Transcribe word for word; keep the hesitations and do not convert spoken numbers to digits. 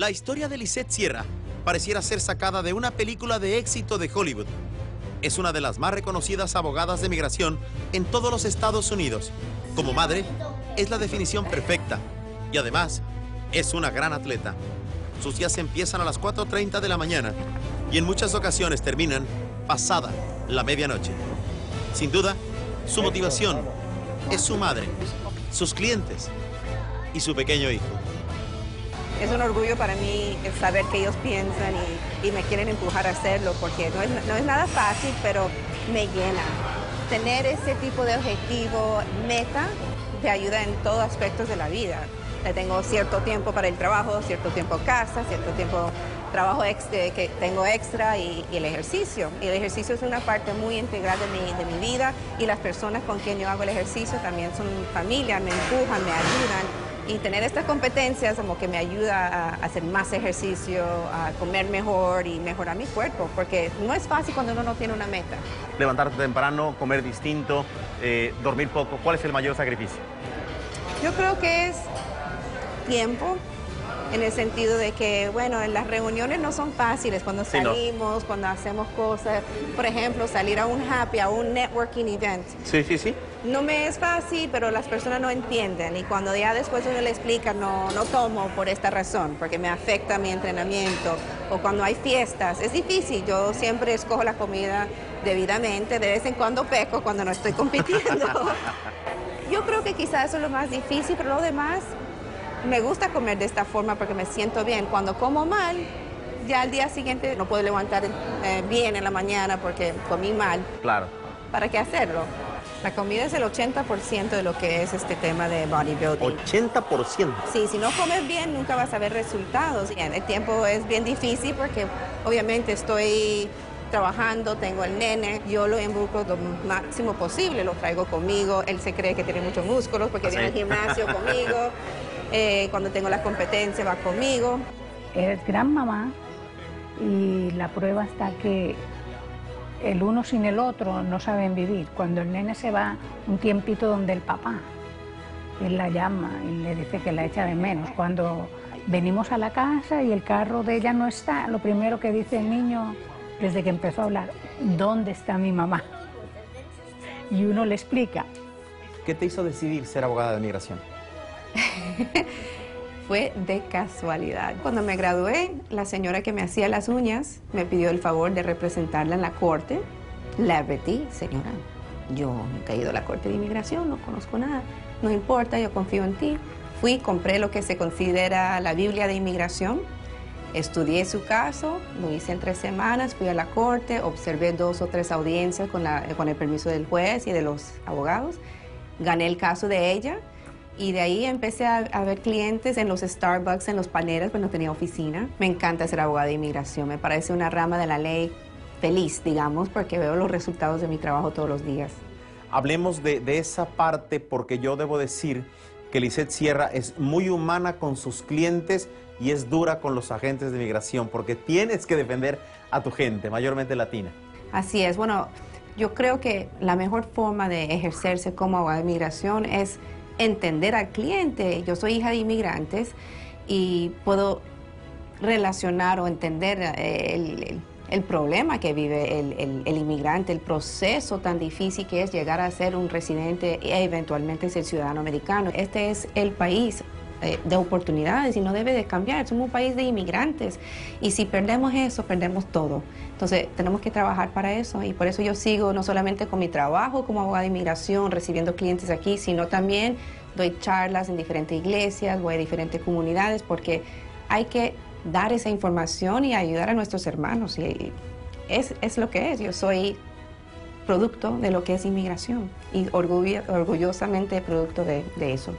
La historia de Lizette Sierra pareciera ser sacada de una película de éxito de Hollywood. Es una de las más reconocidas abogadas de migración en todos los Estados Unidos. Como madre, es la definición perfecta. Y además, es una gran atleta. Sus días empiezan a las cuatro treinta de la mañana y en muchas ocasiones terminan pasada la medianoche. Sin duda, su motivación es su madre, sus clientes y su pequeño hijo. Es un orgullo para mí saber que ellos piensan y, y me quieren empujar a hacerlo, porque no es, no es nada fácil, pero me llena. Tener ese tipo de objetivo, meta, te ayuda en todos aspectos de la vida. Tengo cierto tiempo para el trabajo, cierto tiempo casa, cierto tiempo trabajo extra, que tengo extra y, y el ejercicio. Y el ejercicio es una parte muy integral de mi, de mi vida, y las personas con quien yo hago el ejercicio también son familia, me empujan, me ayudan. Y tener estas competencias como que me ayuda a hacer más ejercicio, a comer mejor y mejorar mi cuerpo, porque no es fácil cuando uno no tiene una meta. Levantarte temprano, comer distinto, eh, dormir poco. ¿Cuál es el mayor sacrificio? Yo creo que es tiempo, en el sentido de que, bueno, en las reuniones no son fáciles cuando salimos, sí, no. Cuando hacemos cosas. Por ejemplo, salir a un happy, a un networking event. Sí, sí, sí. No me es fácil, pero las personas no entienden. Y cuando ya después uno le explica, no, no tomo por esta razón, porque me afecta mi entrenamiento. O cuando hay fiestas, es difícil. Yo siempre escojo la comida debidamente. De vez en cuando peco cuando no estoy compitiendo. Yo creo que quizás eso es lo más difícil, pero lo demás... Me gusta comer de esta forma porque me siento bien. Cuando como mal, ya al día siguiente no puedo levantar eh, bien en la mañana porque comí mal. Claro. ¿Para qué hacerlo? La comida es el ochenta por ciento de lo que es este tema de bodybuilding. ¿ochenta por ciento? Sí, si no comes bien, nunca vas a ver resultados. Bien, el tiempo es bien difícil porque obviamente estoy... trabajando, tengo el nene, yo lo involucro lo máximo posible, lo traigo conmigo, él se cree que tiene muchos músculos porque ¿sí? viene al gimnasio conmigo, eh, cuando tengo la competencia va conmigo. Eres gran mamá y la prueba está que el uno sin el otro no saben vivir. Cuando el nene se va un tiempito donde el papá, él la llama y le dice que la echa de menos. Cuando venimos a la casa y el carro de ella no está, lo primero que dice el niño... Desde que empezó a hablar, ¿dónde está mi mamá? Y uno le explica. ¿Qué te hizo decidir ser abogada de migración? Fue de casualidad. Cuando me gradué, la señora que me hacía las uñas me pidió el favor de representarla en la corte. Le advertí, señora, yo nunca he ido a la corte de inmigración, no conozco nada, no importa, yo confío en ti. Fui, compré lo que se considera la Biblia de inmigración. Estudié su caso, lo hice en tres semanas, fui a la corte, observé dos o tres audiencias con, la, con el permiso del juez y de los abogados. Gané el caso de ella y de ahí empecé a, a ver clientes en los Starbucks, en los paneras, pues no tenía oficina. Me encanta ser abogada de inmigración, me parece una rama de la ley feliz, digamos, porque veo los resultados de mi trabajo todos los días. Hablemos de, de esa parte, porque yo debo decir que Lizette Sierra es muy humana con sus clientes y es dura con los agentes de migración, porque tienes que defender a tu gente, mayormente latina. Así es. Bueno, yo creo que la mejor forma de ejercerse como abogada de migración es entender al cliente. Yo soy hija de inmigrantes y puedo relacionar o entender el, el, el problema que vive el, el, el inmigrante, el proceso tan difícil que es llegar a ser un residente e eventualmente ser ciudadano americano. Este es el país de oportunidades y no debe de cambiar. Somos un país de inmigrantes y si perdemos eso, perdemos todo. Entonces, tenemos que trabajar para eso y por eso yo sigo no solamente con mi trabajo como abogada de inmigración, recibiendo clientes aquí, sino también doy charlas en diferentes iglesias, voy a diferentes comunidades, porque hay que dar esa información y ayudar a nuestros hermanos. Y es, es lo que es. Yo soy producto de lo que es inmigración y orgullo, orgullosamente producto de, de eso.